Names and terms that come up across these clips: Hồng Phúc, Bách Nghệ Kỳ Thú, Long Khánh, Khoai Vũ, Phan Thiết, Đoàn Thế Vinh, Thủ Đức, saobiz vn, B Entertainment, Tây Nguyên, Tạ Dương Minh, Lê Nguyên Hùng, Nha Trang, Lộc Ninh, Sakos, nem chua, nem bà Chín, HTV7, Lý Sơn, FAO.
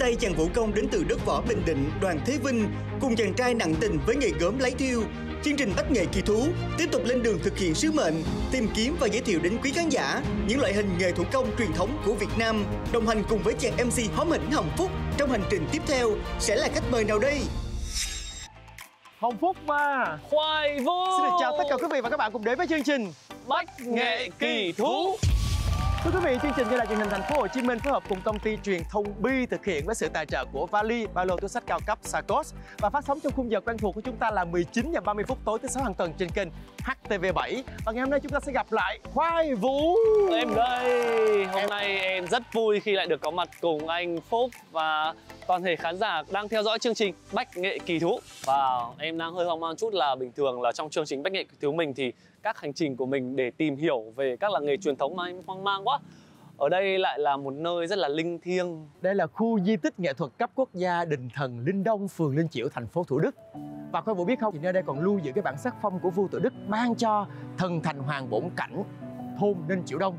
tay chàng vũ công đến từ đất võ Bình Định Đoàn Thế Vinh cùng chàng trai nặng tình với nghề gốm lấy thiêu, chương trình Bách Nghệ Kỳ Thú tiếp tục lên đường thực hiện sứ mệnh, tìm kiếm và giới thiệu đến quý khán giả những loại hình nghề thủ công truyền thống của Việt Nam. Đồng hành cùng với chàng MC hóm hỉnh Hồng Phúc trong hành trình tiếp theo sẽ là khách mời nào đây? Hồng Phúc và Khoai Vũ xin được chào tất cả quý vị và các bạn cùng đến với chương trình Bách Nghệ Kỳ Thú. Thưa quý vị, chương trình do Đài Truyền hình Thành phố Hồ Chí Minh phối hợp cùng công ty truyền thông Bi thực hiện với sự tài trợ của vali, ba lô, túi xách cao cấp Sakos và phát sóng trong khung giờ quen thuộc của chúng ta là 19:30 phút tối thứ 6 hàng tuần trên kênh HTV7. Và ngày hôm nay chúng ta sẽ gặp lại Khoai Vũ. Em đây. Hôm nay em rất vui khi lại được có mặt cùng anh Phúc và toàn thể khán giả đang theo dõi chương trình Bách Nghệ Kỳ Thú. Và em đang hơi hoang mang chút là bình thường là trong chương trình Bách Nghệ Kỳ Thú mình thì các hành trình của mình để tìm hiểu về các làng nghề truyền thống mà em hoang mang quá. Ở đây lại là một nơi rất là linh thiêng. Đây là khu di tích nghệ thuật cấp quốc gia Đình Thần Linh Đông, phường Linh Chiểu, thành phố Thủ Đức. Và Khoai Vũ biết không, thì nơi đây còn lưu giữ cái bản sắc phong của vua Tự Đức ban cho thần Thành Hoàng Bổn Cảnh thôn Ninh Chiểu Đông.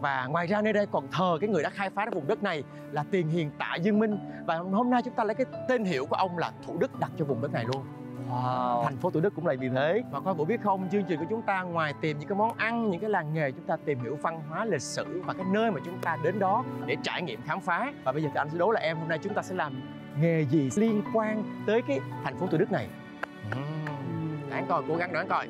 Và ngoài ra nơi đây còn thờ cái người đã khai phá ra vùng đất này là Tiền Hiền Tạ Dương Minh. Và hôm nay chúng ta lấy cái tên hiệu của ông là Thủ Đức đặt cho vùng đất này luôn. Wow. Thành phố Thủ Đức cũng là vì thế. Và Khoai Vũ biết không, chương trình của chúng ta ngoài tìm những cái món ăn, những cái làng nghề, chúng ta tìm hiểu văn hóa, lịch sử và cái nơi mà chúng ta đến đó để trải nghiệm khám phá. Và bây giờ thì anh sẽ đố là em hôm nay chúng ta sẽ làm nghề gì liên quan tới cái thành phố Thủ Đức này. Đoán coi, cố gắng đoán coi.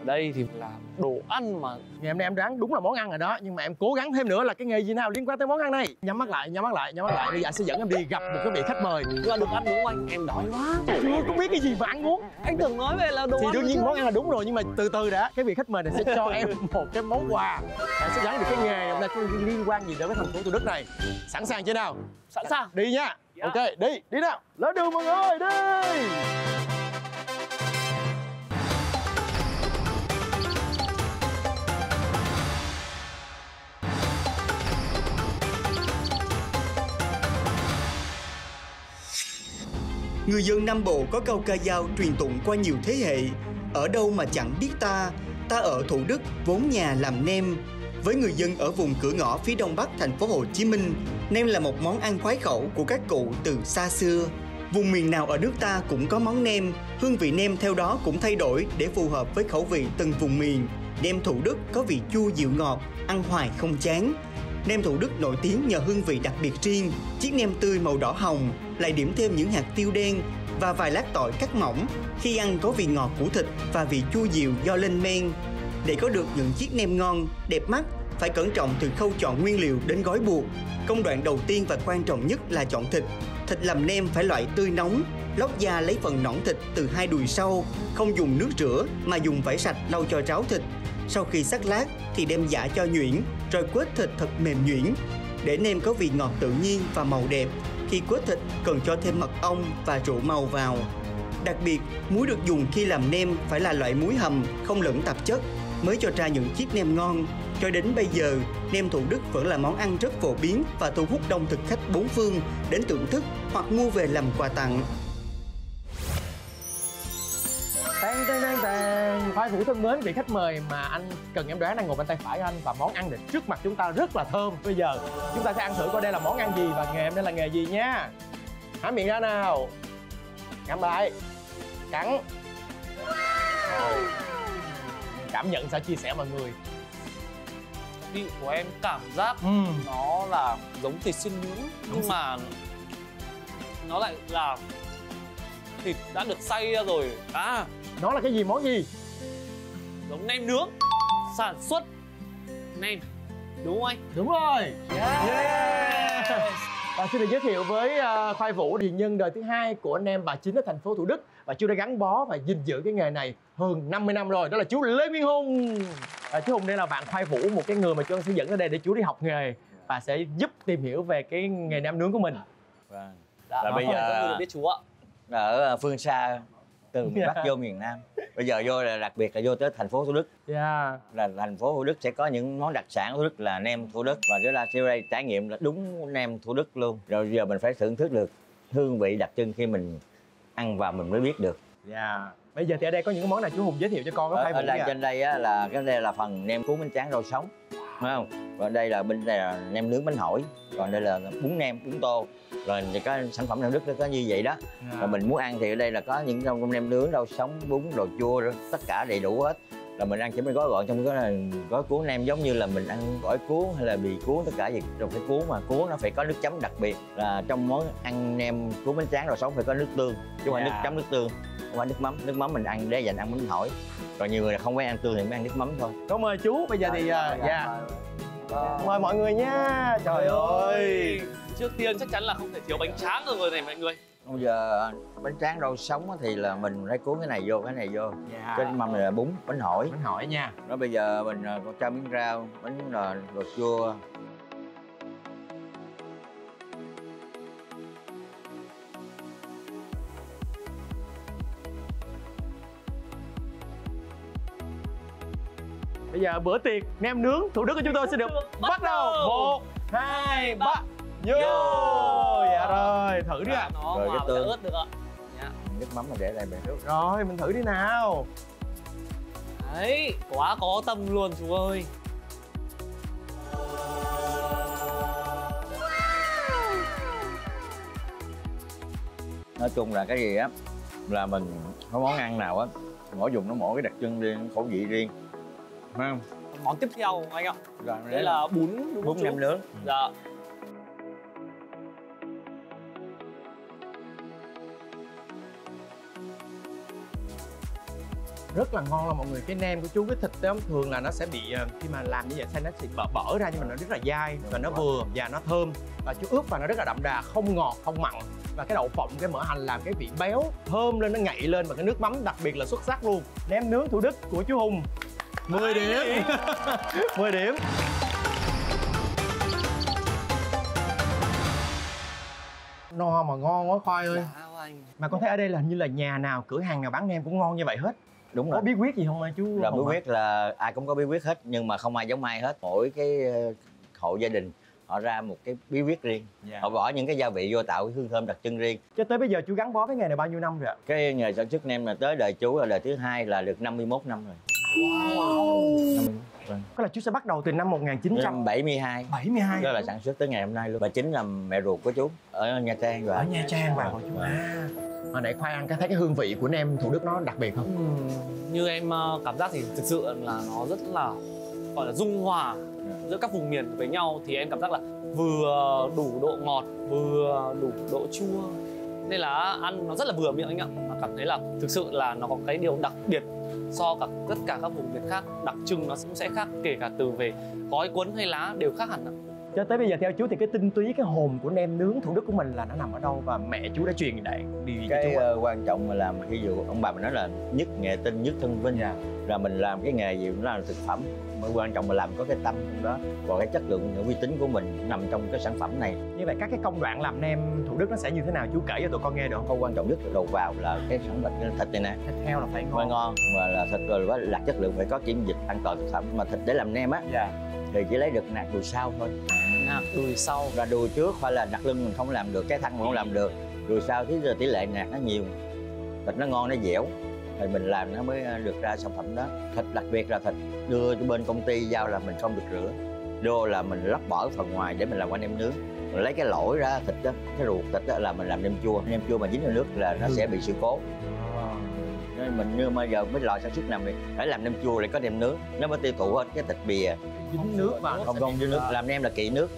Ở đây thì là đồ ăn mà. Ngày hôm nay em đoán đúng là món ăn rồi đó, nhưng mà em cố gắng thêm nữa là cái nghề gì nào liên quan tới món ăn này. Nhắm mắt lại, nhắm mắt lại, nhắm mắt lại. Bây giờ anh sẽ dẫn em đi gặp một cái vị khách mời. Là được ăn đúng không anh? Em đói quá. Chưa có biết cái gì mà ăn uống. Anh tưởng nói về là đồ thì ăn. Thì đương nhiên món ăn là đúng rồi, nhưng mà từ từ đã. Cái vị khách mời này sẽ cho em một cái món quà. Em sẽ đoán được cái nghề hôm nay có liên quan gì đến cái thành phố Thủ Đức này. Sẵn sàng chưa nào? Sẵn sàng. Đi nha. Yeah. Ok, đi, đi nào. Lên đường mọi người, đi. Người dân Nam Bộ có câu ca dao truyền tụng qua nhiều thế hệ: ở đâu mà chẳng biết ta, ta ở Thủ Đức vốn nhà làm nem. Với người dân ở vùng cửa ngõ phía đông bắc thành phố Hồ Chí Minh, nem là một món ăn khoái khẩu của các cụ từ xa xưa. Vùng miền nào ở nước ta cũng có món nem, hương vị nem theo đó cũng thay đổi để phù hợp với khẩu vị từng vùng miền. Nem Thủ Đức có vị chua dịu ngọt, ăn hoài không chán. Nem Thủ Đức nổi tiếng nhờ hương vị đặc biệt riêng, chiếc nem tươi màu đỏ hồng, lại điểm thêm những hạt tiêu đen và vài lát tỏi cắt mỏng. Khi ăn có vị ngọt của thịt và vị chua dịu do lên men. Để có được những chiếc nem ngon, đẹp mắt, phải cẩn trọng từ khâu chọn nguyên liệu đến gói buộc. Công đoạn đầu tiên và quan trọng nhất là chọn thịt. Thịt làm nem phải loại tươi nóng, lóc da lấy phần nõn thịt từ hai đùi sau, không dùng nước rửa mà dùng vải sạch lau cho ráo thịt. Sau khi sắc lát thì đem giã cho nhuyễn, rồi quết thịt thật mềm nhuyễn. Để nem có vị ngọt tự nhiên và màu đẹp, khi quết thịt cần cho thêm mật ong và rượu màu vào. Đặc biệt, muối được dùng khi làm nem phải là loại muối hầm, không lẫn tạp chất, mới cho ra những chiếc nem ngon. Cho đến bây giờ, nem Thủ Đức vẫn là món ăn rất phổ biến và thu hút đông thực khách bốn phương đến thưởng thức hoặc mua về làm quà tặng. Khoai Vũ thân mến, vị khách mời mà anh cần em đoán đang ngồi bên tay phải anh, và món ăn để trước mặt chúng ta rất là thơm. Bây giờ chúng ta sẽ ăn thử coi đây là món ăn gì và nghề em đây là nghề gì nha. Há miệng ra nào, ngậm lại, cắn. Cảm nhận sẽ chia sẻ mọi người. Vị của em cảm giác nó là giống thịt xiên nướng, nhưng mà nó lại là thịt đã được xay ra rồi. Nó là cái gì, món gì? Giống nem nướng, sản xuất nem, đúng không anh? Đúng rồi. Và xin được giới thiệu với Khoai Vũ, điền nhân đời thứ hai của nem bà Chính ở thành phố Thủ Đức, và chú đã gắn bó và gìn giữ cái nghề này hơn 50 năm rồi. Đó là chú Lê Nguyên Hùng. Chú Hùng đây là bạn Khoai Vũ, một cái người mà chú sẽ dẫn ở đây để chú đi học nghề và sẽ giúp tìm hiểu về cái nghề nem nướng của mình. Vâng. Và bây giờ biết chú ạ, ở phương xa từ miền Bắc vô miền Nam, bây giờ vô là đặc biệt là vô tới thành phố Thủ Đức. Là thành phố Thủ Đức sẽ có những món đặc sản Thủ Đức là nem Thủ Đức, và chúng ta sẽ đây trải nghiệm là đúng nem Thủ Đức luôn. Rồi giờ mình phải thưởng thức được hương vị đặc trưng khi mình ăn vào mình mới biết được. Bây giờ thì ở đây có những món nào chú Hùng giới thiệu cho con có phải không? Ở trên đây á, là cái đây là phần nem cuốn bánh tráng rau sống. phải không? Và đây là bên này là nem nướng bánh hỏi, còn đây là bún nem, bún tô, rồi cái sản phẩm Nam Đức nó có như vậy đó. Và mình muốn ăn thì ở đây là có những trong nem nướng, rau sống, bún, đồ chua, tất cả đầy đủ hết. Là mình ăn chỉ mình gói gọn trong cái gói cuốn nem, giống như là mình ăn gỏi cuốn hay là bì cuốn, tất cả gì trong cái cuốn, mà cuốn nó phải có nước chấm đặc biệt. Là trong món ăn nem cuốn bánh tráng rồi sống phải có nước tương, chứ không phải nước chấm nước tương, không phải nước mắm. Nước mắm mình ăn để dành ăn bánh hỏi, còn nhiều người là không phải ăn tương thì mới ăn nước mắm thôi. Cảm ơn chú. Bây giờ thì mời mọi người nha. Trời ơi, trước tiên chắc chắn là không thể thiếu bánh tráng rồi này mọi người. Bây giờ bánh tráng rau sống thì là mình phải cuốn cái này vô trên mâm này là bún, bánh hỏi nha. Đó, bây giờ mình còn cho miếng rau, bánh đồ chua. Bây giờ bữa tiệc nem nướng Thủ Đức của chúng tôi sẽ được bắt đầu. 1, 2, 3 vô. Dạ rồi, thử đi ạ. Rồi cái tương ớt được ạ. Nước mắm mà để lại bề nước. Rồi mình thử đi nào. Đấy, quá có tâm luôn chú ơi. Nói chung là cái gì á, là mình có món ăn nào á, mỗi vùng nó mỗi cái đặc trưng riêng, khẩu vị riêng. Phải không? Món tiếp theo anh ạ. Đây là bún nem nướng. Dạ. Rất là ngon là mọi người, cái nem của chú, cái thịt đó thường là nó sẽ bị khi mà làm như vậy xay nó sẽ bở ra, nhưng mà nó rất là dai và nó vừa và nó thơm, và chú ướp vào nó rất là đậm đà, không ngọt không mặn, và cái đậu phộng, cái mỡ hành làm cái vị béo thơm lên, nó ngậy lên, và cái nước mắm đặc biệt là xuất sắc luôn. Nem nướng Thủ Đức của chú Hùng 10 điểm. 10 điểm. No mà ngon quá Khoai ơi. Mà con thấy ở đây là hình như là nhà nào, cửa hàng nào bán nem cũng ngon như vậy hết. Đúng rồi. Có bí quyết gì không chú? Là bí quyết là ai cũng có bí quyết hết, nhưng mà không ai giống ai hết. Mỗi cái hộ gia đình họ ra một cái bí quyết riêng, họ bỏ những cái gia vị vô tạo cái hương thơm đặc trưng riêng. Cho tới bây giờ chú gắn bó cái nghề này bao nhiêu năm rồi ạ? Cái nghề sản xuất nem là tới đời chú là đời thứ hai, là được 51 năm rồi. Wow. Có là chú sẽ bắt đầu từ năm 1972. 72. Đó là sản xuất tới ngày hôm nay luôn. Bà Chính là mẹ ruột của chú ở Nha Trang rồi. Ở Nha Trang mà chú à. Hồi nãy Khoai ăn cái thấy cái hương vị của nem Thủ Đức nó đặc biệt không? Như em cảm giác thì thực sự là nó rất là gọi là dung hòa giữa các vùng miền với nhau, thì em cảm giác là vừa đủ độ ngọt, vừa đủ độ chua, nên là ăn nó rất là vừa miệng anh ạ. Mà cảm thấy là thực sự là nó có cái điều đặc biệt so với tất cả các vùng miền khác, đặc trưng nó cũng sẽ khác, kể cả từ về gói cuốn hay lá đều khác hẳn ạ. Cho tới bây giờ theo chú thì cái tinh túy, cái hồn của nem nướng Thủ Đức của mình là nó nằm ở đâu, và mẹ chú đã truyền đại điều gì cái cho chú? Quan trọng là ví dụ ông bà mình nói là nhất nghệ tinh nhất thân vinh, là mình làm cái nghề gì cũng là thực phẩm, mà quan trọng là làm có cái tâm trong đó, còn cái chất lượng, cái uy tín của mình nằm trong cái sản phẩm này. Như vậy các cái công đoạn làm nem Thủ Đức nó sẽ như thế nào, chú kể cho tụi con nghe được không? Quan trọng nhất là đầu vào là cái sản phẩm thịt này nè, thịt heo là phải ngon, mà là thịt rồi là chất lượng, phải có kiểm dịch an toàn thực phẩm. Mà thịt để làm nem á thì chỉ lấy được nạc đùi sau thôi. Nạc đùi sau là đùi trước, hoặc là nạc lưng mình không làm được, cái thăn mình không làm được. Đùi sau thì tỷ lệ nạc nó nhiều, thịt nó ngon, nó dẻo, thì mình làm nó mới được ra sản phẩm đó. Thịt đặc biệt là thịt đưa cho bên công ty giao là mình không được rửa, đô là mình lắp bỏ phần ngoài để mình làm qua nem nướng. Mình lấy cái lỗi ra thịt đó, cái ruột thịt đó là mình làm nem chua. Nem chua mà dính vào nước là nó sẽ bị sự cố. Nên mình như bây giờ mới loại sản xuất làm này, phải làm nem chua lại có nem nướng, nó mới tiêu thụ hết cái thịt bìa dính nước mà không không dính nước. Làm nem là kỵ nước.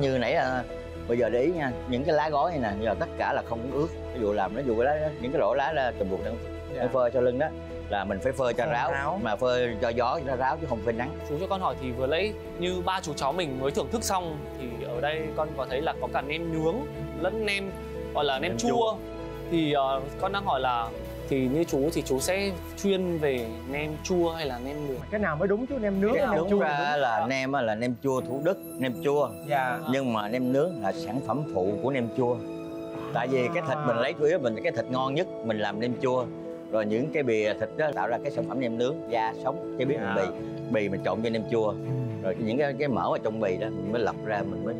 Như nãy là bây giờ để ý nha, những cái lá gói này nè, giờ tất cả là không ướt. Ví dụ làm nó dù cái lá, những cái lỗ lá là trùm buộc đang phơi sau lưng đó, là mình phải phơi cho ráo, mà phơi cho gió cho ráo chứ không phơi nắng. Chú cho con hỏi thì vừa lấy như ba chú cháu mình mới thưởng thức xong, thì ở đây con có thấy là có cả nem nướng lẫn nem gọi là nem chua, thì con đang hỏi là thì như chú thì chú sẽ chuyên về nem chua hay là nem nướng? Cái nào mới đúng chứ, nem nướng cái nem chua ra là nem á, là nem chua Thủ Đức, nem chua. Nhưng mà nem nướng là sản phẩm phụ của nem chua. Tại vì cái thịt mình lấy chủ yếu mình cái thịt ngon nhất mình làm nem chua, rồi những cái bìa thịt đó tạo ra cái sản phẩm nem nướng, da sống cái biết mình bì mình trộn với nem chua, rồi những cái mỡ ở trong bì đó mình mới lọc ra, mình mới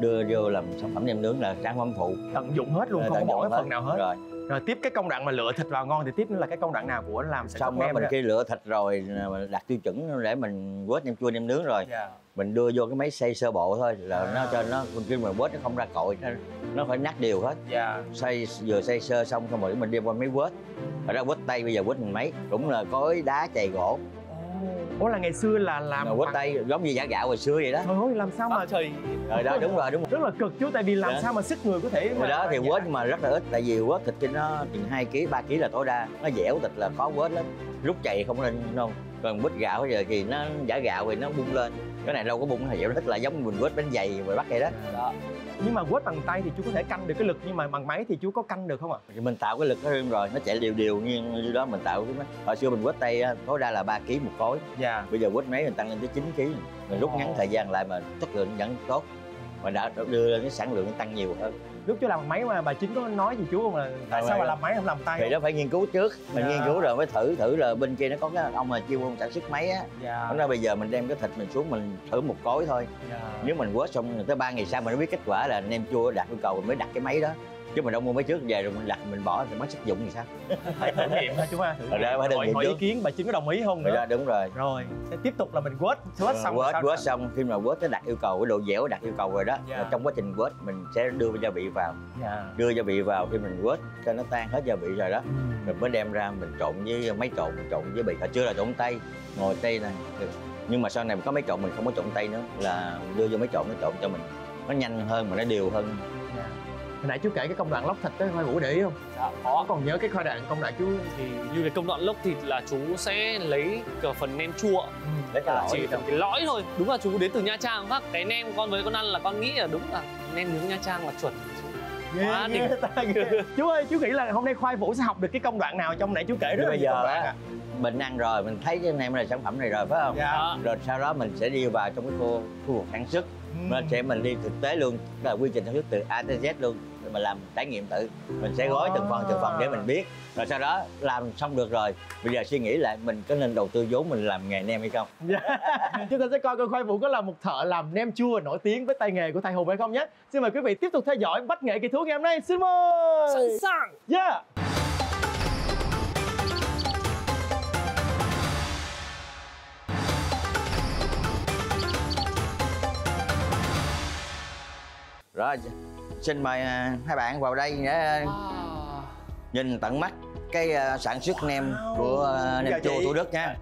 đưa vô làm sản phẩm nem nướng là sản phẩm phụ, tận dụng hết luôn, không có bỏ cái phần nào hết. Rồi tiếp cái công đoạn mà lựa thịt vào ngon thì tiếp nữa là cái công đoạn nào của làm sản phẩm nem? Mình khi lựa thịt rồi đặt tiêu chuẩn để mình quết nem chua nem nướng rồi mình đưa vô cái máy xay sơ bộ thôi, là nó cho nó khi mà quết nó không ra cội, nó phải nát đều hết. Xay vừa xay sơ xong rồi mình đem qua máy quết, rồi ra quết tay, bây giờ quết mình máy cũng là cối đá chày gỗ. Ủa là ngày xưa là làm quết tay giống như giả gạo hồi xưa vậy đó. Thôi ơi, làm sao mà trời đó, đúng rồi rất là cực chứ, tại vì làm sao mà sức người có thể mà đó thì quết mà rất là ít, tại vì quết thịt trên nó chừng 2 kg 3 kg là tối đa, nó dẻo thịt là khó quết lắm, rút chày không lên đâu. Còn bít gạo bây giờ thì nó giả gạo thì nó bung lên, cái này đâu có bung, nó dẻo thích, là giống mình quết bánh dày ngoài Bắc vậy đó. Nhưng mà quết bằng tay thì chú có thể canh được cái lực, nhưng mà bằng máy thì chú có canh được không ạ? Mình tạo cái lực nó riêng rồi, nó chạy đều như đó mình tạo. Hồi xưa mình quết tay tối đa là 3 kg một khối. Bây giờ quết máy mình tăng lên tới 9 kg, mình rút ngắn thời gian lại mà chất lượng vẫn tốt, mà đã đưa lên cái sản lượng tăng nhiều hơn. Lúc chú làm bằng máy mà bà Chính có nói gì chú không, là tại sao mà làm máy không làm tay? Thì nó phải nghiên cứu trước, mình nghiên cứu rồi mới thử là bên kia nó có cái ông mà chuyên môn sản xuất máy á, nói bây giờ mình đem cái thịt mình xuống mình thử một cối thôi. Nếu mình quết xong tới 3 ngày sau mình mới biết kết quả là nem chua đạt yêu cầu mình mới đặt cái máy đó, chứ mình đâu mua máy trước về rồi mình đặt mình bỏ thì mới sử dụng thì sao? Phải thử nghiệm thôi chú ha. Hỏi ý kiến bà Chính có đồng ý không nữa. Đúng rồi. Rồi sẽ tiếp tục là mình quết xong. Quết xong khi mà quết nó đạt yêu cầu, cái độ dẻo đạt yêu cầu rồi đó. Trong quá trình quết mình sẽ đưa gia vị vào. Đưa gia vị vào khi mình quết cho nó tan hết gia vị rồi đó. Mình mới đem ra mình trộn với máy trộn, trộn với bì. Hồi trước là trộn tay, ngồi tay này. Nhưng mà sau này có máy trộn mình không có trộn tay nữa, là đưa vô máy trộn nó trộn cho mình nó nhanh hơn mà nó đều hơn. Hồi nãy chú kể cái công đoạn lóc thịt tới Khoai Vũ để ý không? Có, còn nhớ cái công đoạn chú thì như cái công đoạn lóc thịt là chú sẽ lấy cả phần nem chua, đấy là chỉ tầm cái lõi thôi. Đúng là chú đến từ Nha Trang bác. Cái nem con với con ăn là con nghĩ là đúng là nem nướng Nha Trang là chuẩn. Chú ơi, chú nghĩ là hôm nay Khoai Vũ sẽ học được cái công đoạn nào trong nãy chú kể rất là nhiều công đoạn? Mình ăn rồi mình thấy cái nem này, sản phẩm này rồi phải không? Rồi sau đó mình sẽ đi vào trong cái khu vực sản xuất. Mình sẽ đi thực tế luôn, là quy trình sản xuất từ A tới Z luôn, rồi mình làm trải nghiệm tự, mình sẽ gói từng phần để mình biết. Rồi sau đó làm xong được rồi, bây giờ suy nghĩ lại mình có nên đầu tư vốn mình làm nghề nem hay không. Chúng ta sẽ coi Khoai Vũ có là một thợ làm nem chua nổi tiếng với tay nghề của thầy Hùng hay không nhé. Xin mời quý vị tiếp tục theo dõi Bách Nghệ Kỳ Thú ngày hôm nay. Xin mời. Sẵn sàng. Rồi, xin mời hai bạn vào đây để nhìn tận mắt cái sản xuất nem của nem chua Thủ Đức nha.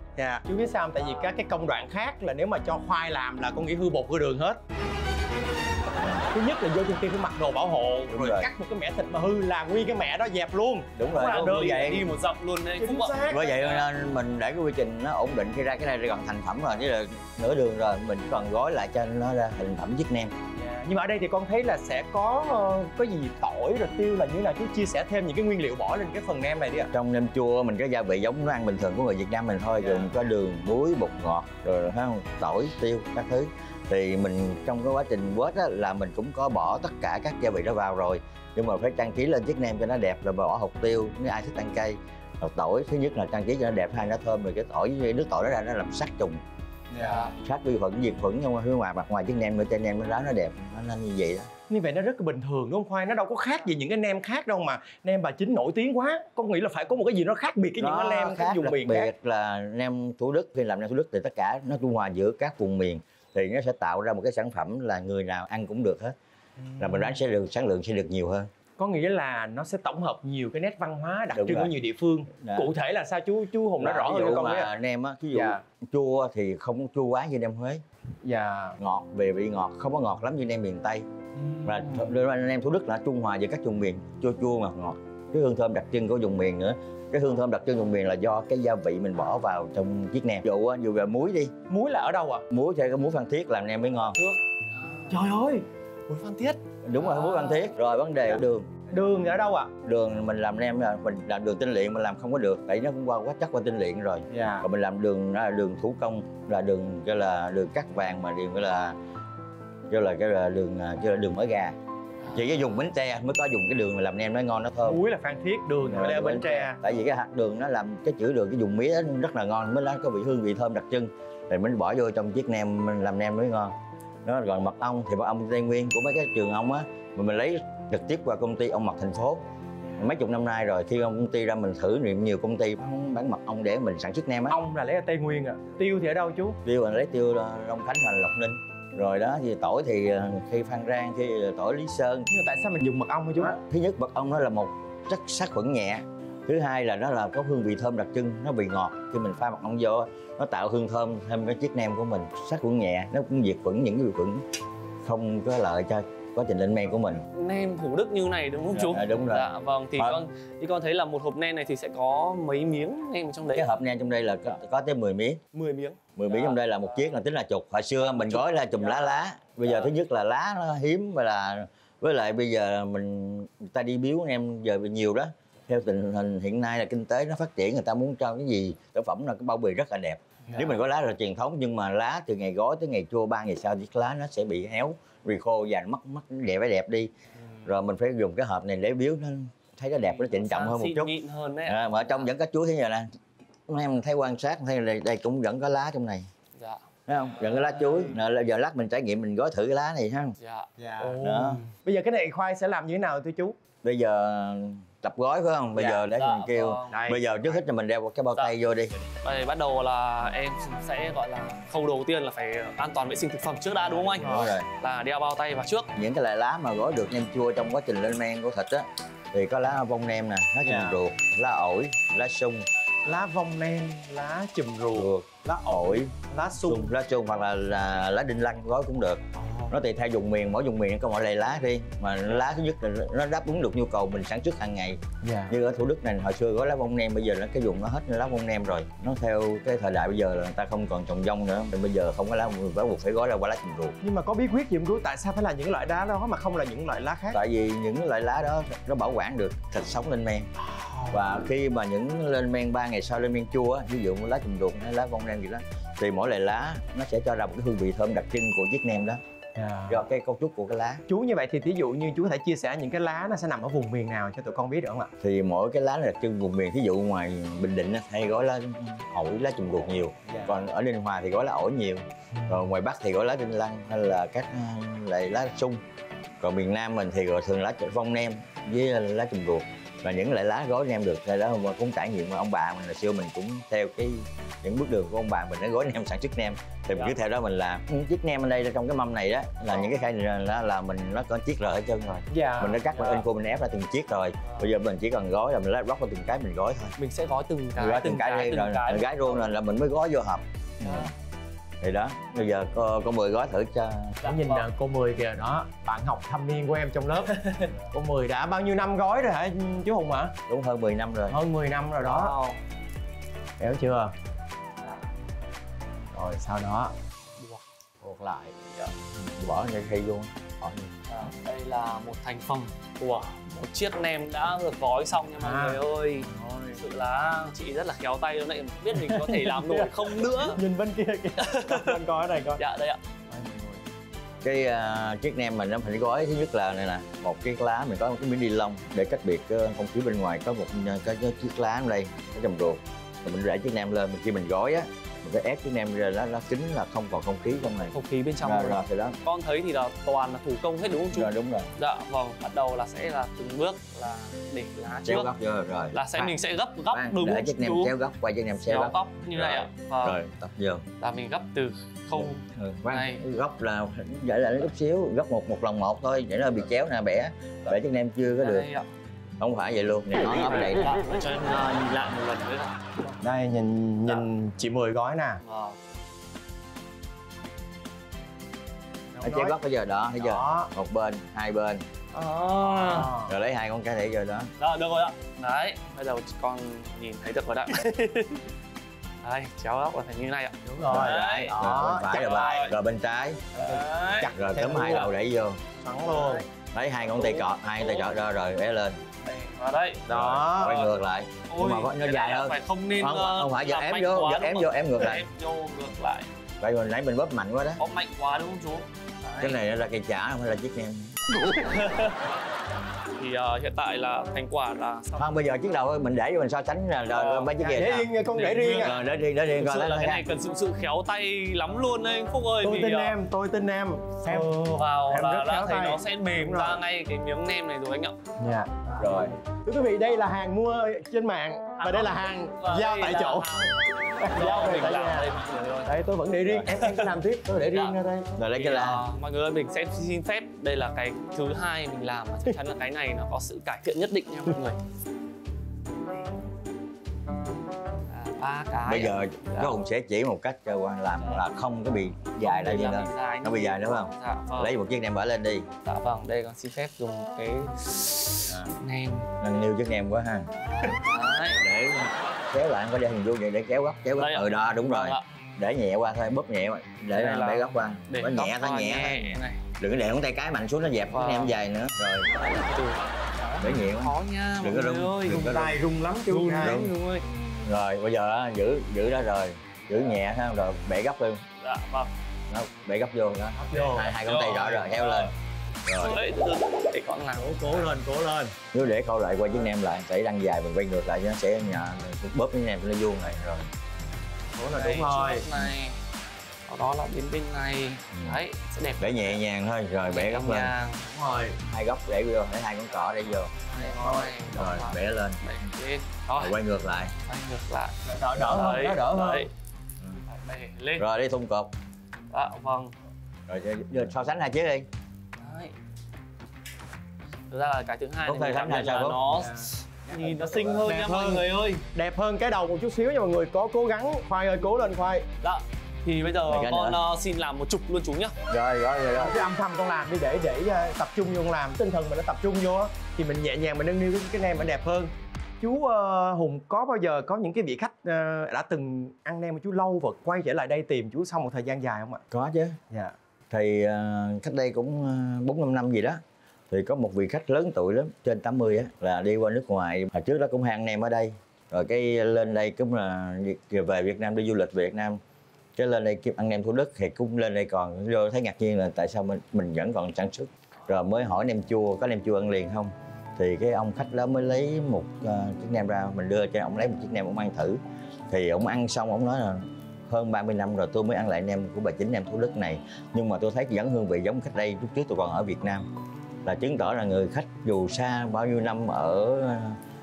Chú biết sao không? Tại vì các cái công đoạn khác là nếu mà cho khoai làm là con nghĩ hư bột hư đường hết. Thứ nhất là vô trong kia phải mặc đồ bảo hộ, rồi cắt một cái mẻ thịt mà hư là nguyên cái mẻ đó dẹp luôn. Đúng rồi, là đơn vậy đi một dọc luôn đấy. Bởi vậy nên mình để cái quy trình nó ổn định, khi ra cái này là gần thành phẩm rồi, chứ là nửa đường rồi mình còn gói lại cho nó ra thành phẩm chiếc nem. Nhưng mà ở đây thì con thấy là sẽ có gì tỏi rồi tiêu là như là chú chia sẻ thêm những cái nguyên liệu bỏ lên cái phần nem này đi ạ. Trong nem chua mình có gia vị giống nó ăn bình thường của người Việt Nam mình thôi, rồi mình có đường, muối, bột ngọt, rồi tỏi, tiêu, các thứ. Thì mình trong cái quá trình quết á là mình cũng có bỏ tất cả các gia vị đó vào rồi, nhưng mà phải trang trí lên chiếc nem cho nó đẹp, rồi bỏ hột tiêu nếu ai thích ăn cay, hột tỏi. Thứ nhất là trang trí cho nó đẹp, hai nó thơm, rồi cái tỏi với nước tỏi nó ra nó làm sát trùng. Sát vi khuẩn, diệt khuẩn nhưng mà phía ngoài mặt ngoài chiếc nem nữa, cho nem nó đẹp, nó như vậy đó. Như vậy nó rất là bình thường đúng không Khoai? Nó đâu có khác gì những cái nem khác đâu, mà nem bà Chính nổi tiếng quá, con nghĩ là phải có một cái gì nó khác biệt cái những cái nem khác vùng miền khác. Đặc biệt là nem Thủ Đức, khi làm nem Thủ Đức thì tất cả nó trung hòa giữa các vùng miền thì nó sẽ tạo ra một cái sản phẩm là người nào ăn cũng được hết, là mình đoán sẽ được sản lượng sẽ được nhiều hơn. Có nghĩa là nó sẽ tổng hợp nhiều cái nét văn hóa đặc trưng của nhiều địa phương. Cụ thể là sao chú Hùng đã rõ hơn con ấy? Nem á, ví dụ chua thì không chua quá như nem Huế, ngọt về vị ngọt không có ngọt lắm như nem miền Tây, và nem Thủ Đức là trung hòa giữa các vùng miền, chua chua ngọt ngọt. Cái hương thơm đặc trưng của vùng miền nữa, cái hương thơm đặc trưng vùng miền là do cái gia vị mình bỏ vào trong chiếc nem. Dù về muối đi, muối là ở đâu ạ? Muối thì cái muối Phan Thiết làm nem mới ngon. Trời ơi, muối Phan Thiết. Đúng rồi, muối Phan Thiết. Rồi vấn đề đường. Đường ở đâu ạ? Đường mình làm nem là mình làm đường tinh luyện, mình làm không có được, tại nó cũng quá tinh luyện rồi. Còn mình làm đường là đường thủ công, là đường gọi là đường cắt vàng, mà đường gọi là đường mỡ gà. Chỉ cái dùng Bến Tre mới có dùng cái đường mà làm nem nó ngon nó thơm. Muối là Phan Thiết, đường là Bến Tre. Tại vì cái hạt đường nó làm cái chữ đường cái dùng mía rất là ngon, mới có vị hương vị thơm đặc trưng, thì mình bỏ vô trong chiếc nem mình làm nem mới ngon. nó gọi mật ong, thì mật ong Tây Nguyên của mấy cái trường ong á, mình lấy trực tiếp qua công ty Ong Mật Thành Phố. Mấy chục năm nay rồi, khi công ty ra mình thử nghiệm nhiều công ty bán mật ong để mình sản xuất nem á. Ong là lấy ở Tây Nguyên à? Tiêu thì ở đâu chú? Tiêu là lấy tiêu Long Khánh và Lộc Ninh. Rồi đó, thì tỏi thì khi Phan Rang, khi tỏi Lý Sơn. Nhưng mà tại sao mình dùng mật ong hả chú? Thứ nhất, mật ong nó là một chất sát khuẩn nhẹ. Thứ hai là nó là có hương vị thơm đặc trưng, nó vị ngọt. Khi mình pha mật ong vô, nó tạo hương thơm thêm cái chiếc nem của mình. Sát khuẩn nhẹ, nó cũng diệt khuẩn những cái vi khuẩn không có lợi cho quá trình lên men của mình. Nem Thủ Đức như này đúng không chú? À, đúng rồi. Dạ, vâng, thì con thấy là một hộp nem này thì sẽ có mấy miếng nem trong đấy? Cái hộp nem trong đây là có tới 10 miếng. 10 miếng? 10 miếng trong đây là một chiếc, là tính là chục. Hồi xưa mình gói ra chùm lá. Bây giờ thứ nhất là lá nó hiếm, và là với lại bây giờ người ta đi biếu nem giờ nhiều đó. Theo tình hình hiện nay là kinh tế nó phát triển, người ta muốn cho cái gì sản phẩm là cái bao bì rất là đẹp. Nếu mình có lá là truyền thống, nhưng mà lá từ ngày gói tới ngày chua 3 ngày sau chiếc lá nó sẽ bị héo, vì khô và mất đẹp phải đẹp đi. Rồi mình phải dùng cái hộp này để biếu nó thấy nó đẹp, nó trịnh trọng hơn một chút. Mà ở trong vẫn có chuối thế giờ nè. Em thấy quan sát thấy đây cũng vẫn có lá trong này. Dạ. Thấy không? Vẫn có lá chuối. Nè, giờ lát mình trải nghiệm mình gói thử cái lá này ha. Dạ. Đó. Bây giờ cái này Khoai sẽ làm như thế nào thưa chú? Bây giờ tập gói phải không? Bây giờ để mình kêu. Bây giờ trước hết là mình đeo cái bao tay vô đi. Đây, bắt đầu là em sẽ gọi là khâu đầu tiên là phải an toàn vệ sinh thực phẩm trước đã, đúng không anh? Đúng rồi. Là đeo bao tay vào trước. Những cái loại lá mà gói được nem chua trong quá trình lên men của thịt á, thì có lá vong nem nè, lá chùm ruột, lá ổi, lá sung. Lá vong nem, lá chùm ruột, lá ổi, lá sung, hoặc là lá đinh lăng gói cũng được. Nó tùy theo vùng miền, mỗi vùng miền có mỗi loại lá riêng. Mà lá thứ nhất là nó đáp ứng được nhu cầu mình sản xuất hàng ngày. Như ở Thủ Đức này hồi xưa có lá vong nem, bây giờ nó cái vùng nó hết lá vong nem rồi. Nó theo cái thời đại bây giờ là người ta không còn trồng dông nữa, thì bây giờ không có lá buộc phải gói ra qua lá chùm ruột. Nhưng mà có bí quyết gì không chú? Tại sao phải là những loại đá đó mà không là những loại lá khác? Tại vì những loại lá đó nó bảo quản được thịt sống lên men. Và khi mà những lên men 3 ngày sau lên men chua, ví dụ lá chùm ruột hay lá vong nem gì đó, thì mỗi loại lá nó sẽ cho ra một cái hương vị thơm đặc trưng của chiếc nem đó. Do cái cấu trúc của cái lá. Chú như vậy thì thí dụ như chú có thể chia sẻ những cái lá nó sẽ nằm ở vùng miền nào cho tụi con biết được không ạ? Thì mỗi cái lá là đặc trưng vùng miền. Thí dụ ngoài Bình Định hay gói lá ổi, lá chùm ruột nhiều. Còn ở Ninh Hòa thì gói lá ổi nhiều. Rồi ngoài Bắc thì gói lá đinh lăng hay là các loại lá sung. Còn miền Nam mình thì gọi thường lá vong nem với lá chùm ruột. Và những loại lá gói nem được đây đó mà cũng trải nghiệm mà ông bà mình hồi xưa mình cũng theo cái những bước đường của ông bà mình, nó gói nem sản xuất nem thì mình cứ theo đó mình làm. Chiếc nem ở đây là trong cái mâm này đó là những cái khay này đó là mình nó có chiếc rồi ở chân rồi. Mình đã cắt mình in khô mình ép ra từng chiếc rồi. Bây giờ mình chỉ cần gói là mình lát bóc vào từng cái mình gói thôi. Mình sẽ gói từng cái, rồi mình gói luôn là mình mới gói vô hộp. Thì đó, bây giờ cô Mười gói thử cho. Nhìn nè, cô Mười kìa đó, bạn học thâm niên của em trong lớp. Cô Mười đã bao nhiêu năm gói rồi hả chú Hùng hả? Đúng, hơn 10 năm rồi. Hơn 10 năm rồi đó. Hiểu chưa? Rồi sau đó buộc lại. Bỏ ngay khi luôn. Đây là một thành phẩm của một chiếc nem đã được gói xong nha mọi người ơi. Thực sự là chị rất là khéo tay luôn đấy, biết mình có thể làm nổi không nữa. Nhìn bên kia kìa, bên coi cái này coi. Dạ đây ạ. Cái chiếc nem mình nó phải gói, thứ nhất là này nè, một chiếc lá mình có một cái miếng ni lông để cách biệt không khí bên ngoài, có một cái chiếc lá ở đây, cái chùm ruột. Rồi mình để chiếc nem lên, khi mình gói á, mình phải ép chiếc nem ra lá kính là không còn không khí trong này. Không khí bên trong rồi. Thì đó. Con thấy thì là toàn là thủ công hết đúng không chú? Rồi đúng rồi. Dạ vâng, bắt đầu là sẽ là từng bước là để lá trước. Góc vô rồi. Là sẽ mình sẽ gấp đúng không? Để chiếc nem treo góc, quay chiếc nem treo góc. Góc như này ạ. Rồi, tập vô. Là mình gấp từ không này. Góc là vậy là chút xíu, gấp một lòng một thôi, để nó bị chéo nè bẻ. Để chiếc nem chưa có được. Không phải vậy luôn, nó ở bên đây. Cho em nhìn lại một lần nữa. Đây, nhìn chị Mười gói nè. Chéo góc bây giờ đó, thấy chưa? Một bên, hai bên. Rồi lấy hai con cá thể rồi đó. Đó, được rồi ạ. Đấy, bây giờ con nhìn thấy được rồi đó. Đây, chéo góc là thành như này ạ. Đúng rồi. Đấy, phải rồi. Rồi bên trái. Chặt rồi, cấm hai đầu đẩy vô. Sẵn luôn. Lấy hai con tay cọ, hai tay cọ ra rồi bé lên. Và đây đó quay ngược lại. Nhưng mà nó dài hơn phải không nên không phải giờ ép vô em ngược lại vậy mình nãy mình bóp mạnh quá đó, bóp mạnh quá đúng không chú? Cái này là cây chả không phải là chiếc nem. thì hiện tại là thành quả là không, bây giờ chiếc đầu mình để cho mình so sánh là mấy chiếc kia để riêng, con để riêng à. Để riêng coi là cái này cần sự khéo tay lắm luôn đấy Phúc ơi. Tôi tin em, xem vào là đã thấy nó sẽ mềm ra ngay cái miếng nem này rồi anh ạ. Dạ rồi, thưa quý vị, đây là hàng mua trên mạng và đây là hàng giao tại chỗ. Đây tôi vẫn để riêng, em cứ làm tiếp, tôi để riêng ra đây. Rồi đây là mọi người ơi, mình sẽ xin phép đây là cái thứ hai mình làm, chắc chắn là cái này nó có sự cải thiện nhất định nha mọi người. Ba cái. Bây giờ các Hùng sẽ chỉ một cách cho Quang làm là không có bị dài lại như thế. Nó bị dài đúng không? Dạ vâng. Lấy một chiếc nem bỏ lên đi. Dạ vâng, đây con xin phép dùng cái nem. Lần nêu chiếc nem quá ha. Để kéo lại có để hình vuông vậy để kéo góc, Ừ đó đúng rồi. Để nhẹ qua thôi, bóp nhẹ vậy. Để góc qua. Nó nhẹ thôi, nhẹ. Đừng có để ngón tay cái mạnh xuống nó dẹp cái nem dài nữa. Rồi. Để nhẹ khó nha. Đừng có rung. Đừng có tay rung lắm chứ. Rung. Rồi bây giờ giữ đó rồi, giữ nhẹ ha, rồi bẻ gấp luôn. Dạ vâng. Đó, bẻ gấp vô đó. Hai con tay rõ rồi, kéo lên. Rồi. Để con làm cố lên. Nếu để câu lại quay chiếc nem lại, sẽ đăng dài mình quay ngược lại cho nó sẽ nhờ bóp cái nem nó vuông này rồi. Đó là đúng rồi. Này. Đó là bên bên này. Đấy, sẽ đẹp. Để nhẹ nhàng thôi, rồi bẻ gấp lên. Đúng rồi. Hai góc để vô, để hai con cọ để vô. Rồi, bẻ lên. Rồi quay ngược lại. Đỡ hơn. Lên. Rồi đi thun cột. Đó, vâng. Rồi so sánh hai chiếc đi. Đấy. Thực ra là cái thứ hai này cảm nhận là nó nhìn nó xinh hơn nha mọi người ơi. Đẹp hơn cái đầu một chút xíu nha mọi người, có cố gắng. Khoai ơi, cố lên Khoai. Đó. Thì bây giờ con xin làm một chục luôn chú nhá. Rồi. Cái âm thầm con làm đi để tập trung vô, con làm tinh thần mình nó tập trung vô thì mình nhẹ nhàng mình nâng niu cái nem nó đẹp hơn. Chú Hùng có bao giờ có những cái vị khách đã từng ăn nem của chú lâu và quay trở lại đây tìm chú sau một thời gian dài không ạ? Có chứ. Dạ. Thì cách đây cũng 4-5 năm gì đó thì có một vị khách lớn tuổi lắm, trên 80 á, là đi qua nước ngoài, hồi trước đó cũng hay ăn nem ở đây. Rồi cái lên đây cũng là về Việt Nam, đi du lịch Việt Nam, cái lên đây kịp ăn nem Thủ Đức thì cũng lên đây còn vô, thấy ngạc nhiên là tại sao mình vẫn còn sản xuất. Rồi mới hỏi nem chua, có nem chua ăn liền không? Thì cái ông khách đó mới lấy một chiếc nem ra, mình đưa cho ông lấy một chiếc nem ông ăn thử. Thì ông ăn xong ông nói là hơn 30 năm rồi tôi mới ăn lại nem của bà chính nem Thủ Đức này, nhưng mà tôi thấy vẫn hương vị giống khách đây lúc trước tôi còn ở Việt Nam. Là chứng tỏ là người khách dù xa bao nhiêu năm ở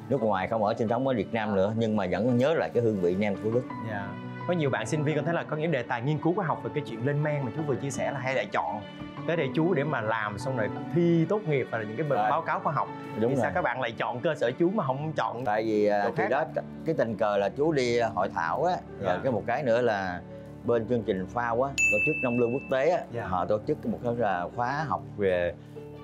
nước ngoài, không ở sinh sống ở Việt Nam nữa, nhưng mà vẫn nhớ lại cái hương vị nem Thủ Đức. Dạ. Có nhiều bạn sinh viên con thấy là có những đề tài nghiên cứu khoa học về cái chuyện lên men mà chú vừa chia sẻ là hay lại chọn tới đây chú để mà làm, xong rồi thi tốt nghiệp và những cái báo cáo khoa học. Đúng. Thì sao các bạn lại chọn cơ sở chú mà không chọn? Tại vì cái đó cái tình cờ là chú đi hội thảo á, rồi cái một cái nữa là bên chương trình FAO á, tổ chức nông lương quốc tế á, họ tổ chức một cái là khóa học về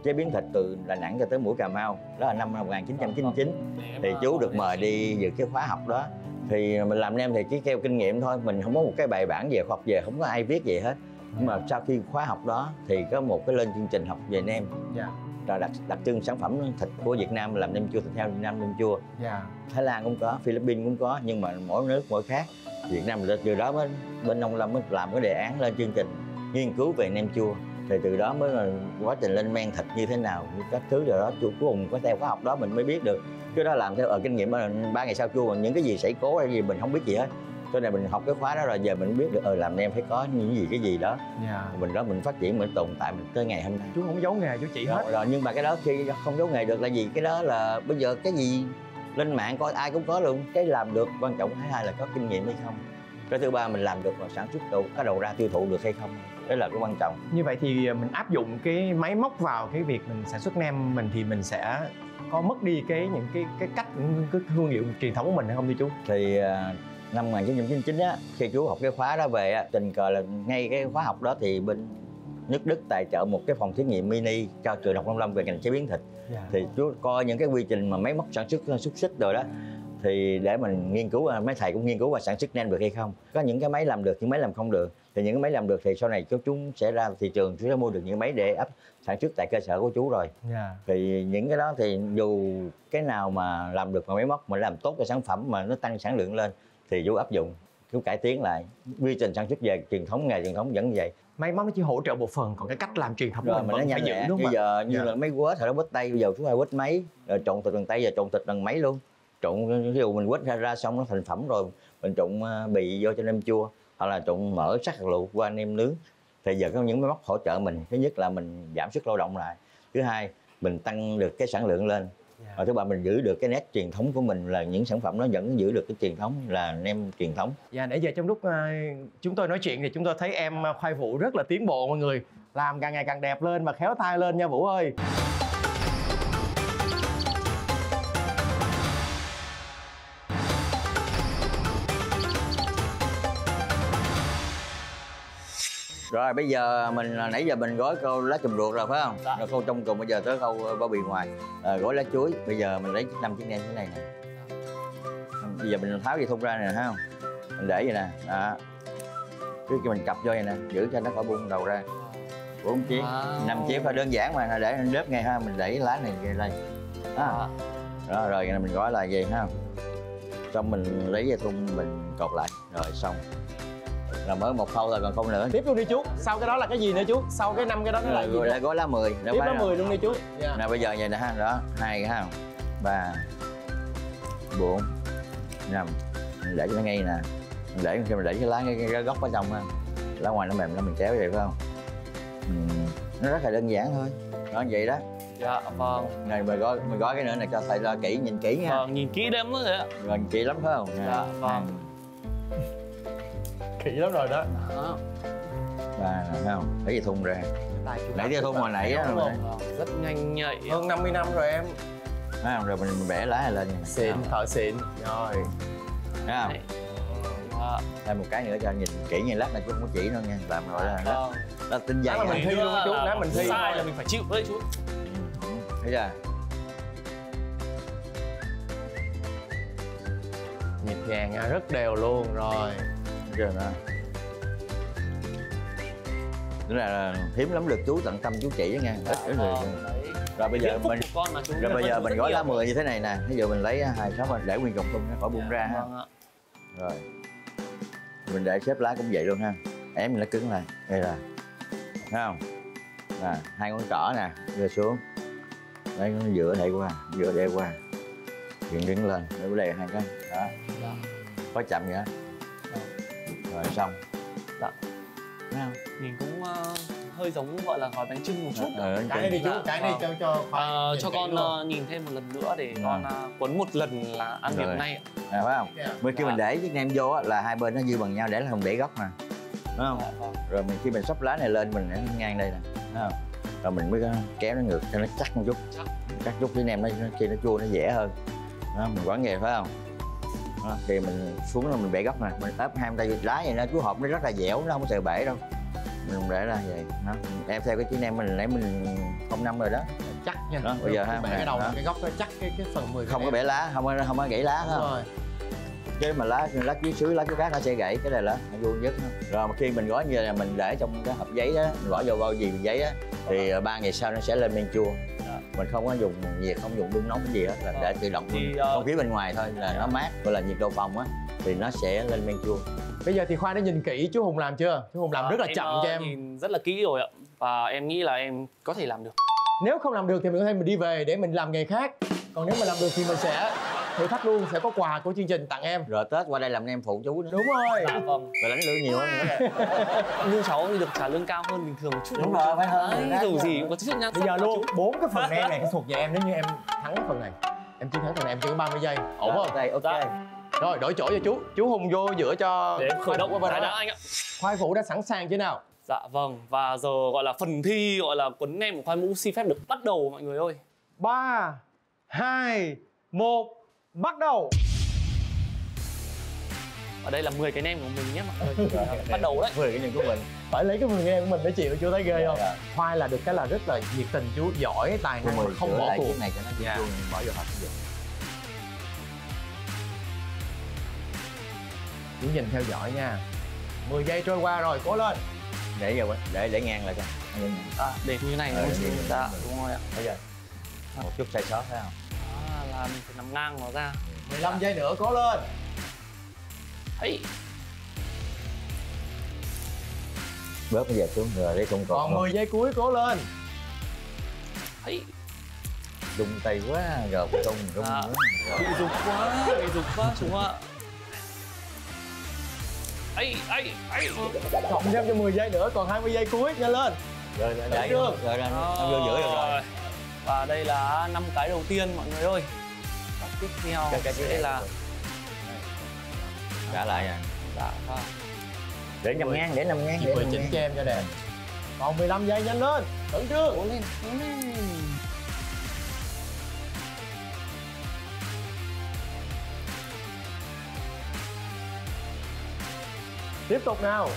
chế biến thịt từ Đà Nẵng cho tới mũi Cà Mau, đó là năm 1999 thì chú được mời đi dự cái khóa học đó. Thì mình làm nem thì chỉ theo kinh nghiệm thôi, mình không có một cái bài bản về khoa học về, không có ai viết gì hết. Nhưng mà sau khi khóa học đó thì có một cái lên chương trình học về nem, rồi đặc trưng sản phẩm thịt của Việt Nam làm nem chua, thịt heo Việt Nam nem chua. Thái Lan cũng có, Philippines cũng có, nhưng mà mỗi nước mỗi khác. Việt Nam là từ đó bên Nông Lâm mới làm cái đề án lên chương trình nghiên cứu về nem chua. Thì từ đó mới là quá trình lên men thịt như thế nào, các thứ rồi đó, chú Hùng có theo khóa học đó mình mới biết được. Cái đó làm theo ở kinh nghiệm, 3 ngày sau chua những cái gì xảy cố hay gì mình không biết gì hết. Cho nên mình học cái khóa đó rồi giờ mình biết được làm nem phải có những gì cái gì đó. Mình đó mình phát triển, mình tồn tại mình tới ngày hôm nay. Chú không giấu nghề chú chỉ hết. Rồi nhưng mà cái đó khi không giấu nghề được là gì? Cái đó là bây giờ cái gì lên mạng coi ai cũng có luôn. Cái làm được quan trọng, thứ hai là có kinh nghiệm hay không. Cái thứ ba mình làm được và sản xuất được, có đầu ra tiêu thụ được hay không. Đấy là cái quan trọng. Như vậy thì mình áp dụng cái máy móc vào cái việc mình sản xuất nem mình thì mình sẽ có mất đi cái những cái cách, cái hương liệu truyền thống của mình hay không thưa chú? Thì năm 1999 á, khi chú học cái khóa đó về á, tình cờ là ngay cái khóa học đó thì bên nước Đức tài trợ một cái phòng thí nghiệm mini cho trường Đại học Nông Lâm về ngành chế biến thịt. Thì chú coi những cái quy trình mà máy móc sản xuất xúc xích rồi đó, thì để mình nghiên cứu, mấy thầy cũng nghiên cứu và sản xuất nem được hay không. Có những cái máy làm được, những máy làm không được. Thì những cái máy làm được thì sau này chú sẽ ra thị trường, chú sẽ mua được những máy để sản xuất tại cơ sở của chú rồi. Thì những cái đó thì dù cái nào mà làm được bằng máy móc mà làm tốt cái sản phẩm mà nó tăng sản lượng lên thì chú áp dụng. cũng cải tiến lại quy trình sản xuất về truyền thống, nghề truyền thống vẫn vậy. Máy móc nó chỉ hỗ trợ một phần, còn cái cách làm truyền thống rồi mình phải giữ, đúng không? Bây giờ như là máy quết, hồi đó quết tay, bây giờ chúng ta quết máy, rồi trộn thịt bằng tay, giờ trộn thịt bằng máy luôn. Trộn ví dụ mình quết ra xong nó thành phẩm rồi mình trộn bì vô cho nem chua, hoặc là trộn mỡ sắc hạt lựu qua nem nướng. Thì giờ có những máy móc hỗ trợ mình, thứ nhất là mình giảm sức lao động lại, thứ hai mình tăng được cái sản lượng lên, và thứ ba mình giữ được cái nét truyền thống của mình, là những sản phẩm nó vẫn giữ được cái truyền thống là nem truyền thống. Dạ, nãy giờ trong lúc chúng tôi nói chuyện thì chúng tôi thấy em Khoai Vũ rất là tiến bộ mọi người, làm càng ngày càng đẹp lên và khéo tay lên nha Vũ ơi. Rồi bây giờ mình nãy giờ gói câu lá chùm ruột rồi phải không? Rồi câu trong cùng, bây giờ tới câu bao bì ngoài, gói lá chuối. Bây giờ mình lấy 5 chiếc nem như thế này nè. Bây giờ mình tháo dây thun ra nè, thấy không? Mình để vậy nè, đó. Cứ mình cặp vô vậy nè, giữ cho nó khỏi bung đầu ra. 4 chiếc, 5 chiếc thôi, đơn giản mà, để đớp ngay ha, mình để lá này ra đây. Đó. Đó, rồi mình gói lại vậy ha. Xong mình lấy dây thun mình cột lại, rồi xong. Là mới một khâu rồi, còn không nữa. Tiếp luôn đi chú. Sau cái đó là cái gì nữa chú? Sau cái 5 cái đó nó là gì? Rồi lại gói lá 10. Tiếp lá 10 luôn đi chú. Nè bây giờ vậy nè ha, đó, 2 ha. 3 4 5. Mình để cho nó ngay nè. Mình để khi mình để cái lá ngay cái góc ở trong ha. Lá ngoài nó mềm nó mình kéo vậy phải không? Nó rất là đơn giản thôi. Nó vậy đó. Dạ vâng. Này mình gói cái nữa này cho thầy lo kỹ, nhìn kỹ nha. Vâng, nhìn kỹ lắm đó ạ. Nhìn kỹ lắm phải không? Dạ vâng. Kỹ lắm rồi đó. Và thấy không? Lấy dây thun ra. Lấy dây thun hồi nãy á. Rất nhanh nhạy. Hơn 50 năm rồi em. Thấy không? Rồi mình bẻ lá này lên. Xịn, thợ xịn. Rồi. Thấy không? Thêm một cái nữa cho nhìn kỹ nha, lát này chú không có chỉ đâu nha. Làm rồi đó. Đó tinh dày. Lát mình thi luôn chú, lát mình thi. Sai là mình phải chịu đấy chú. Thấy chưa? Nhịp nhàng rất đều luôn rồi. Rồi nè, tức là hiếm lắm được chú tận tâm chú chỉ đó nha. Rồi bây giờ mình gói lá 10 như thế này nè. Bây giờ mình lấy 2 6 mình để nguyên cọng tung khỏi bung ra ha. Rồi mình để xếp lá cũng vậy luôn ha. Ém mình nó cứng lại đây là thấy không nè, 2 ngón trỏ nè đưa xuống đấy, nó dựa đây qua dựa đây qua dựng đứng lên để bữa đây 2 cái đó có chậm vậy. Rồi xong. Đó. Thấy không? Nhìn cũng hơi giống gọi là gói bánh chưng một chút. Cái này đi chú, cái này cho con nhìn thêm một lần nữa để con cuốn một lần là ăn điểm này. Phải không? Bên kia mình để chiếc nem vô là hai bên nó dư bằng nhau để là không để góc mà. Đúng không? Rồi mình khi mình xóc lá này lên mình để ngang đây nè. Thấy không? Rồi mình mới kéo nó ngược cho nó chắc một chút. Chắc chút cái nem nó khi nó chua nó dẻ hơn. Đó, mình quản nghề phải không? Đó, thì mình xuống là mình bẻ góc nè, mình ấp 2 tay lá vậy nó chú hộp nó rất là dẻo, nó không sợ bể đâu, mình để ra vậy đó. Em theo cái chiếc nem mình nãy mình 05 rồi đó, chắc nha. Đó, bây giờ ha, bẻ cái đầu đó. Cái góc nó chắc cái phần 10 không có bẻ lá, không có gãy lá ha. Chứ mà lá chuối sứ, lá chuối cát nó sẽ gãy, cái này là nó vuông nhất ha. Rồi mà khi mình gói như là mình để trong cái hộp giấy đó, mình bỏ vô bao bì giấy á thì 3 ngày sau nó sẽ lên men chua. Mình không có dùng nhiệt, không dùng đun nóng gì hết, là để tự động không khí bên ngoài thôi là nó mát, gọi là nhiệt độ phòng á thì nó sẽ lên men chua. Bây giờ thì Khoai đã nhìn kỹ chú Hùng làm chưa? Chú Hùng làm rất là chậm cho em. Nhìn rất là kỹ rồi ạ, và em nghĩ là em có thể làm được. Nếu không làm được thì mình có thể mình đi về để mình làm nghề khác. Còn nếu mà làm được thì mình sẽ thử thách luôn, sẽ có quà của chương trình tặng em. Rồi Tết qua đây làm nem phụ chú nữa. Đúng rồi. Dạ vâng. Và lãnh lương nhiều hơn nữa. Lương cháu thì được trả lương cao hơn bình thường một chút. Đúng rồi, phải hơn. Dù gì cũng có chút nha. Bây giờ luôn 4 cái phần nem này sẽ thuộc về em, nếu như em thắng phần này. Em chiến thắng phần này em chỉ có 30 giây. Ổn không? Ok. Rồi đổi chỗ cho chú. Chú Hùng vô giữa cho khởi động qua bên đó anh ạ. Khoai Vũ đã sẵn sàng chưa nào? Dạ vâng, và giờ gọi là phần thi gọi là cuốn nem của Khoai Vũ xin phép được bắt đầu mọi người ơi. 3 2 1 bắt đầu. Ở đây là 10 cái nem của mình nhé mọi người. Bắt đầu đấy. 10 cái nem của mình. Phải lấy cái 10 nem của mình để chịu, chú thấy ghê không? Khoai là được cái là rất là nhiệt tình chú, giỏi tài năng, không bỏ cuộc này cho nó chua, bỏ vô hộp cũng được. Chú nhìn theo dõi nha. 10 giây trôi qua rồi, cố lên. Để giờ để ngang lại coi. Để như này thôi. Dạ, đúng rồi ạ. Bây giờ một chút sai sót thấy không? Làm nằm ngang nó ra. 15 giây nữa cố lên. Ấy. bớt giờ xuống rồi đấy không còn. Còn 10 giây cuối, cố lên. Ấy. Rung tay quá, gợp rung rung. Bị rụt quá xuống ạ. Ấy. Cộng thêm cho 10 giây nữa, còn 20 giây cuối, nhanh lên. Rồi đẩy rồi, rưỡi rồi. Và đây là 5 cái đầu tiên mọi người ơi. Và tiếp theo sẽ là trả lại à. Dạ. Để 5 ngang, để 5 ngang. Chị vừa chỉnh cho em cho đẹp. Còn 15 giây, nhanh lên. Tưởng chưa? Lên. Tiếp tục nào.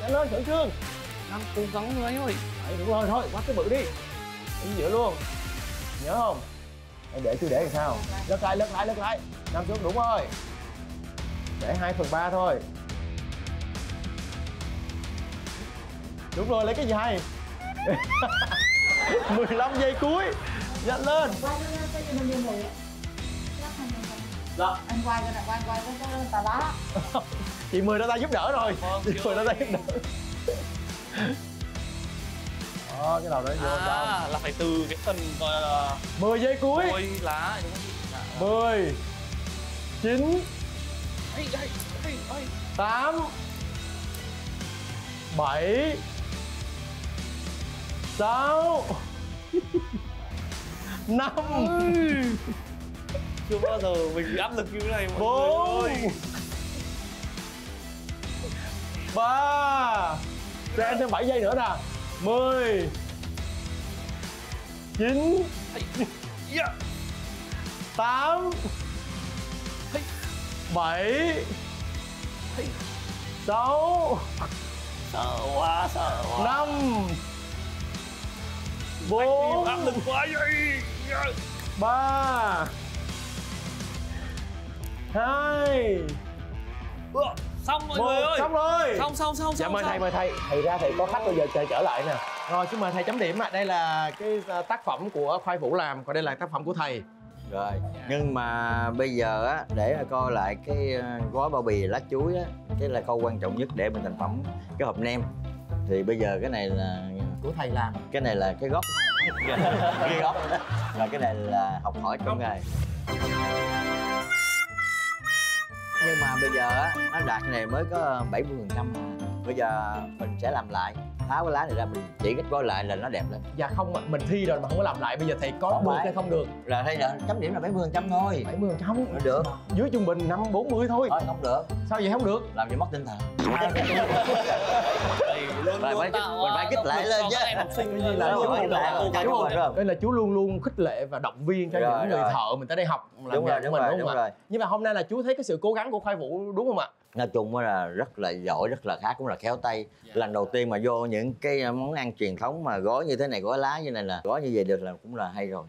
Nhanh lên, Khẩn Trương. Đang cố gắng người ơi. Đấy, đúng rồi, thôi, bắt cái bự đi. Đứng giữa luôn. Nhớ không? Em để chưa để làm sao? Lật lại. 5 xuống, đúng rồi. Để 2/3 thôi. Đúng rồi, lấy cái gì hay? 15 giây cuối. Nhanh lên. Dạ. Anh quay cho anh quay tà lá. Chị Mười đã ta giúp đỡ rồi. Chị Mười đã ta giúp đỡ. Đó, cái đầu đấy vô trong. Là phải từ cái phần 10 giây cuối. Ôi lá. 10 9 8 7 6 5 Chưa bao giờ mình áp lực như thế này mọi người ơi. 3 Cho em thêm 7 giây nữa nè. 10 9 8 7 6. Sợ quá, sợ quá. 5 4. Áp lực quá vậy. 3 2. Xong mọi người ơi. Xong rồi. Xong. Dạ mời thầy, Thầy ra thầy có khách bây giờ trời trở lại nè. Rồi xin mời thầy chấm điểm ạ. Đây là cái tác phẩm của Khoai Vũ làm, còn đây là tác phẩm của thầy. Rồi. Nhưng mà bây giờ á, để coi lại cái gói bao bì lá chuối á, cái là câu quan trọng nhất để mình thành phẩm cái hộp nem. Thì bây giờ cái này là của thầy làm. Cái này là cái gốc. Cái gốc. Rồi cái này là học hỏi trong ngày. Nhưng mà bây giờ á, nó đạt này mới có 70%. Bây giờ mình sẽ làm lại, tháo cái lá này ra mình chỉ cách gói lại là nó đẹp lên. Dạ không, mình thi rồi mà không có làm lại, bây giờ thầy có được hay không được? Là hay là chấm điểm là 70% thôi. 70%? Được. Dưới trung bình 40 thôi. Thôi không được. Sao vậy không được? Làm vậy mất tinh thần. Mình phải kích lệ lên chứ. Đây là chú luôn luôn khích lệ và động viên cho những người thợ mình tới đây học làm nghề của mình, đúng không ạ? Nhưng mà hôm nay là chú thấy cái sự cố gắng của Khoai Vũ đúng không ạ? Nói chung là rất là giỏi, rất là khá, cũng là khéo tay. Lần đầu tiên mà vô những cái món ăn truyền thống mà gói như thế này, gói lá như này là gói như vậy được là cũng là hay rồi.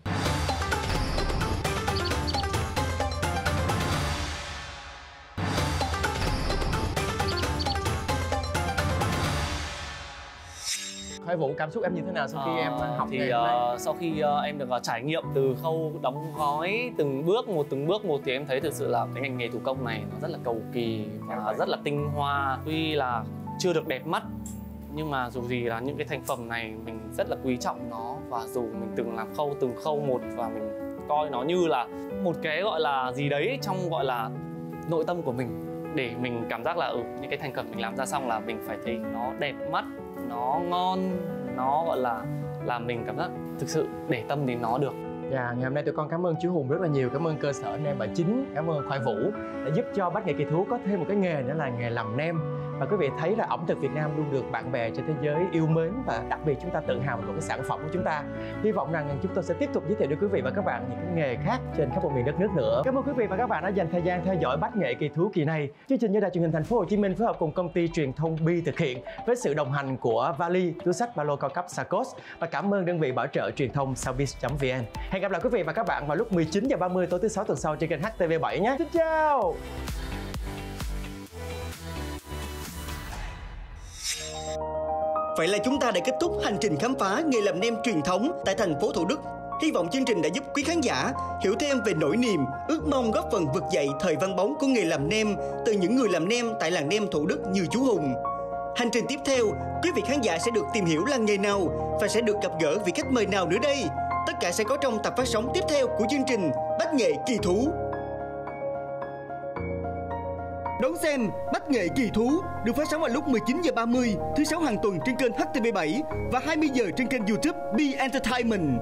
Khoai Vũ, cảm xúc em như thế nào sau khi em học thì sau khi em được trải nghiệm từ khâu đóng gói từng bước một thì em thấy thực sự là cái ngành nghề thủ công này nó rất là cầu kỳ và rất là tinh hoa. Tuy là chưa được đẹp mắt nhưng mà dù gì là những cái thành phẩm này mình rất là quý trọng nó, và dù mình từng làm từng khâu một và mình coi nó như là một cái gọi là gì đấy trong gọi là nội tâm của mình, để mình cảm giác là những cái thành phẩm mình làm ra xong là mình phải thấy nó đẹp mắt, nó ngon, nó gọi là làm mình cảm giác thực sự để tâm đến nó được. Dạ, ngày hôm nay tụi con cảm ơn chú Hùng rất là nhiều, cảm ơn cơ sở nem bà Chính, cảm ơn Khoai Vũ đã giúp cho Bách Nghệ Kỳ Thú có thêm một cái nghề nữa là nghề làm nem. Và quý vị thấy là ẩm thực Việt Nam luôn được bạn bè trên thế giới yêu mến, và đặc biệt chúng ta tự hào về một cái sản phẩm của chúng ta. Hy vọng rằng chúng tôi sẽ tiếp tục giới thiệu đến quý vị và các bạn những cái nghề khác trên khắp mọi miền đất nước nữa. Cảm ơn quý vị và các bạn đã dành thời gian theo dõi Bách Nghệ Kỳ Thú kỳ này. Chương trình do Đài Truyền hình Thành phố Hồ Chí Minh phối hợp cùng công ty truyền thông Bi thực hiện với sự đồng hành của vali, túi xách ba lô cao cấp Sakos, và cảm ơn đơn vị bảo trợ truyền thông saobiz vn. Hẹn gặp lại quý vị và các bạn vào lúc 19h30 tối thứ 6 tuần sau trên kênh HTV7 nhé. Xin chào. Vậy là chúng ta đã kết thúc hành trình khám phá nghề làm nem truyền thống tại thành phố Thủ Đức. Hy vọng chương trình đã giúp quý khán giả hiểu thêm về nỗi niềm, ước mong góp phần vực dậy thời văn bóng của nghề làm nem từ những người làm nem tại làng nem Thủ Đức như chú Hùng. Hành trình tiếp theo, quý vị khán giả sẽ được tìm hiểu làng nghề nào và sẽ được gặp gỡ vị khách mời nào nữa đây. Tất cả sẽ có trong tập phát sóng tiếp theo của chương trình Bách Nghệ Kỳ Thú. Đón xem Bách Nghệ Kỳ Thú được phát sóng vào lúc 19h30 thứ Sáu hàng tuần trên kênh HTV7 và 20h trên kênh YouTube B Entertainment.